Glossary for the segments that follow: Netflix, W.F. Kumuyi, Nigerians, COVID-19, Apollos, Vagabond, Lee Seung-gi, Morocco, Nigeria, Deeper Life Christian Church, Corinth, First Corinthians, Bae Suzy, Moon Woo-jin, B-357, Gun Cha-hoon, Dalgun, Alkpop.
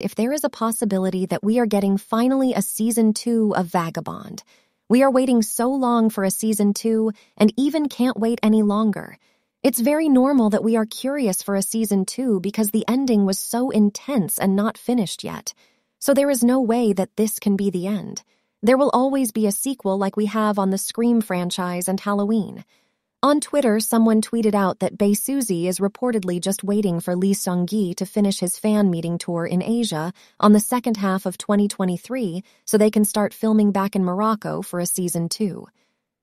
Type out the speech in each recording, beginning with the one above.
If there is a possibility that we are getting finally a season 2 of Vagabond, we are waiting so long for a season 2 and even can't wait any longer. It's very normal that we are curious for a season 2 because the ending was so intense and not finished yet. So there is no way that this can be the end. There will always be a sequel like we have on the Scream franchise and Halloween. On Twitter, someone tweeted out that Bae Suzy is reportedly just waiting for Lee Seung-gi to finish his fan meeting tour in Asia on the second half of 2023 so they can start filming back in Morocco for a season 2.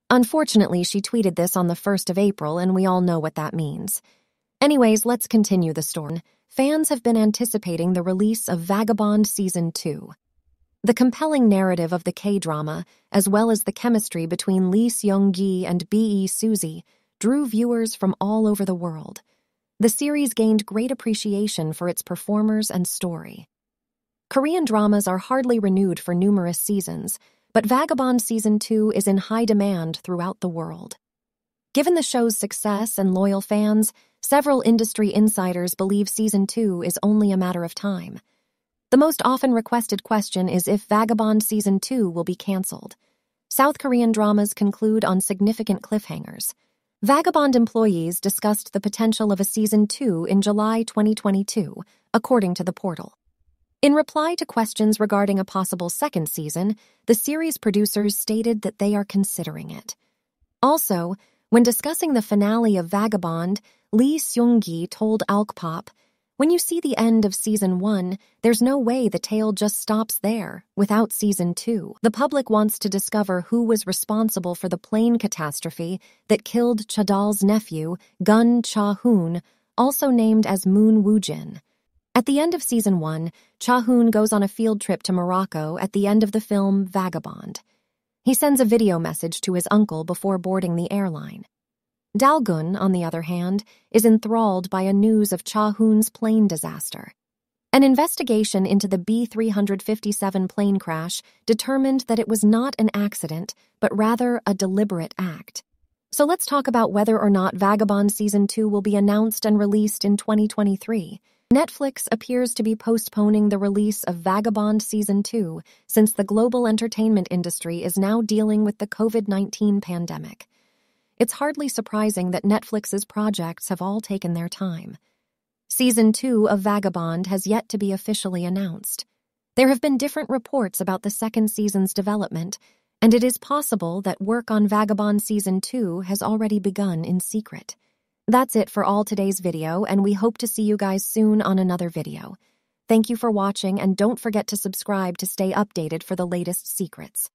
Unfortunately, she tweeted this on the 1st of April and we all know what that means. Anyways, let's continue the story. Fans have been anticipating the release of Vagabond Season 2. The compelling narrative of the K-drama, as well as the chemistry between Lee Seung-gi and Bae Suzy, drew viewers from all over the world. The series gained great appreciation for its performers and story. Korean dramas are hardly renewed for numerous seasons, but Vagabond Season 2 is in high demand throughout the world. Given the show's success and loyal fans, several industry insiders believe Season 2 is only a matter of time. The most often requested question is if Vagabond Season 2 will be cancelled. South Korean dramas conclude on significant cliffhangers. Vagabond employees discussed the potential of a Season 2 in July 2022, according to the portal. In reply to questions regarding a possible second season, the series producers stated that they are considering it. Also, when discussing the finale of Vagabond, Lee Seung-gi told Alkpop, "When you see the end of Season 1, there's no way the tale just stops there, without Season 2. The public wants to discover who was responsible for the plane catastrophe that killed Chadal's nephew, Gun Cha-hoon, also named as Moon Woo-jin." At the end of Season 1, Cha-hoon goes on a field trip to Morocco at the end of the film Vagabond. He sends a video message to his uncle before boarding the airline. Dalgun, on the other hand, is enthralled by a news of Cha-hoon's plane disaster. An investigation into the B-357 plane crash determined that it was not an accident, but rather a deliberate act. So let's talk about whether or not Vagabond Season 2 will be announced and released in 2023. Netflix appears to be postponing the release of Vagabond Season 2 since the global entertainment industry is now dealing with the COVID-19 pandemic. It's hardly surprising that Netflix's projects have all taken their time. Season 2 of Vagabond has yet to be officially announced. There have been different reports about the second season's development, and it is possible that work on Vagabond Season 2 has already begun in secret. That's it for all today's video, and we hope to see you guys soon on another video. Thank you for watching, and don't forget to subscribe to stay updated for the latest secrets.